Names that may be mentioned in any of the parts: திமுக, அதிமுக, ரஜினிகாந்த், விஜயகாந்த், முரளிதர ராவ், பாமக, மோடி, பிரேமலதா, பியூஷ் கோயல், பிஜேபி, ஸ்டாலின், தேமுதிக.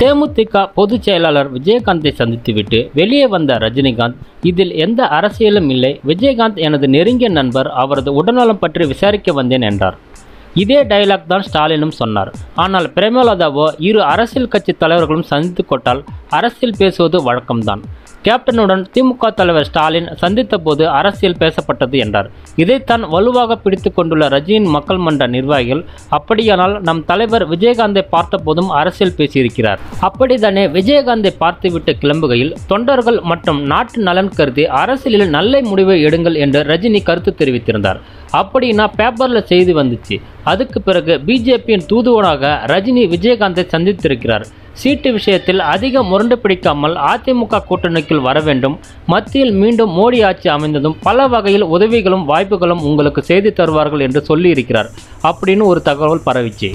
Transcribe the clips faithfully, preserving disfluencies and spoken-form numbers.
தேமுதிக பொதுச் செயலாளர் விஜயகாந்தை சந்தித்துவிட்டு வெளியே வந்த ரஜினிகாந்த், இதில் எந்த அரசியலும் இல்லை, விஜயகாந்த் எனது நெருங்கிய நண்பர், அவரது உடல்நலம் பற்றி விசாரிக்க வந்தேன் என்றார். இதே டைலாக் தான் ஸ்டாலினும் சொன்னார். ஆனால் பிரேமலதாவோ இரு அரசியல் கட்சி தலைவர்களும் சந்தித்து கொண்டால் அரசியல் பேசுவது வழக்கம்தான். கேப்டனுடன் திமுக தலைவர் ஸ்டாலின் சந்தித்த போது அரசியல் பேசப்பட்டது என்றார். இதைத்தான் வலுவாக பிடித்து கொண்டுள்ள ரஜினியின் மக்கள் மன்ற நிர்வாகிகள், அப்படியானால் நம் தலைவர் விஜயகாந்தை பார்த்த போதும் அரசியல் பேசியிருக்கிறார், அப்படித்தானே? விஜயகாந்தை பார்த்துவிட்டு கிளம்புகையில் தொண்டர்கள் மற்றும் நாட்டு நலன் கருதி அரசியலில் நல்ல முடிவை எடுங்கள் என்று ரஜினி கருத்து தெரிவித்திருந்தார். அப்படின்னா பேப்பரில் செய்தி வந்துச்சு. அதுக்கு பிறகு பிஜேபியின் தூதுவனாக ரஜினி விஜயகாந்தை சந்தித்திருக்கிறார். சீட்டு விஷயத்தில் அதிக முரண்டு பிடிக்காமல் அதிமுக கூட்டணிக்குள் வர வேண்டும், மத்தியில் மீண்டும் மோடி ஆட்சி அமைந்ததும் பல வகையில் உதவிகளும் வாய்ப்புகளும் உங்களுக்கு செய்து தருவார்கள் என்று சொல்லியிருக்கிறார் அப்படின்னு ஒரு தகவல் பரவிச்சு.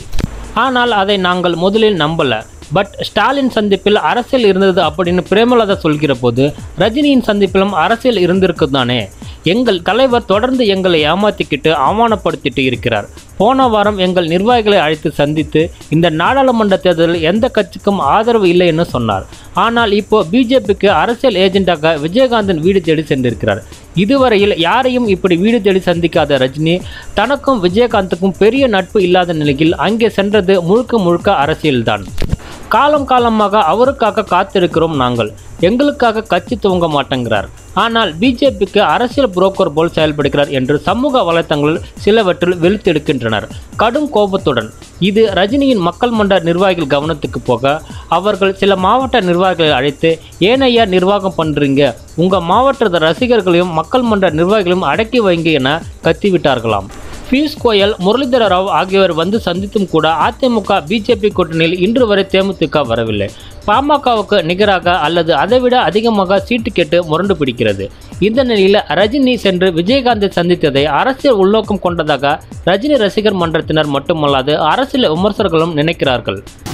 ஆனால் அதை நாங்கள் முதலில் நம்பலை. பட் ஸ்டாலின் சந்திப்பில் அரசியல் இருந்தது அப்படின்னு பிரேமலதா சொல்கிற போது ரஜினியின் சந்திப்பிலும் அரசியல் இருந்திருக்குதானே? எங்கள் தலைவர் தொடர்ந்து எங்களை ஏமாற்றிக்கிட்டு அவமானப்படுத்திட்டு இருக்கிறார். போன வாரம் எங்கள் நிர்வாகிகளை அழைத்து சந்தித்து இந்த நாடாளுமன்ற தேர்தலில் எந்த கட்சிக்கும் ஆதரவு இல்லைன்னு சொன்னார். ஆனால் இப்போ பிஜேபிக்கு அரசியல் ஏஜெண்டாக விஜயகாந்தன் வீடு தேடி சென்றிருக்கிறார். இதுவரையில் யாரையும் இப்படி வீடு தேடி சந்திக்காத ரஜினி தனக்கும் விஜயகாந்துக்கும் பெரிய நட்பு இல்லாத நிலையில் அங்கே சென்றது முழுக்க முழுக்க அரசியல்தான். காலம் காலமாக அவருக்காக காத்திருக்கிறோம் நாங்கள், எங்களுக்காக கட்சி துவங்க மாட்டேங்கிறார். ஆனால் பிஜேபிக்கு அரசியல் புரோக்கர் போல் செயல்படுகிறார் என்று சமூக வலைத்தளங்களில் சிலவற்றில் வெளுத்தெடுக்கின்றனர் கடும் கோபத்துடன். இது ரஜினியின் மக்கள் மன்ற நிர்வாகிகள் கவனத்துக்கு போக அவர்கள் சில மாவட்ட நிர்வாகிகளை அழைத்து, ஏனையா நிர்வாகம் பண்ணுறீங்க, உங்கள் மாவட்ட ரசிகர்களையும் மக்கள் மன்ற நிர்வாகிகளையும் அடக்கி வைங்க என கத்திவிட்டார்களாம். பியூஷ் கோயல், முரளிதர ராவ் ஆகியோர் வந்து சந்தித்தும் கூட அதிமுக பிஜேபி கூட்டணியில் இன்று வரை தேமுதிக வரவில்லை. பாமகவுக்கு நிகராக அல்லது அதைவிட அதிகமாக சீட்டு கேட்டு முரண்டு பிடிக்கிறது. இந்த நிலையில் ரஜினி சென்று விஜயகாந்தை சந்தித்ததை அரசியல் உள்நோக்கம் கொண்டதாக ரஜினி ரசிகர் மன்றத்தினர் மட்டுமல்லாது அரசியல் விமர்சகர்களும் நினைக்கிறார்கள்.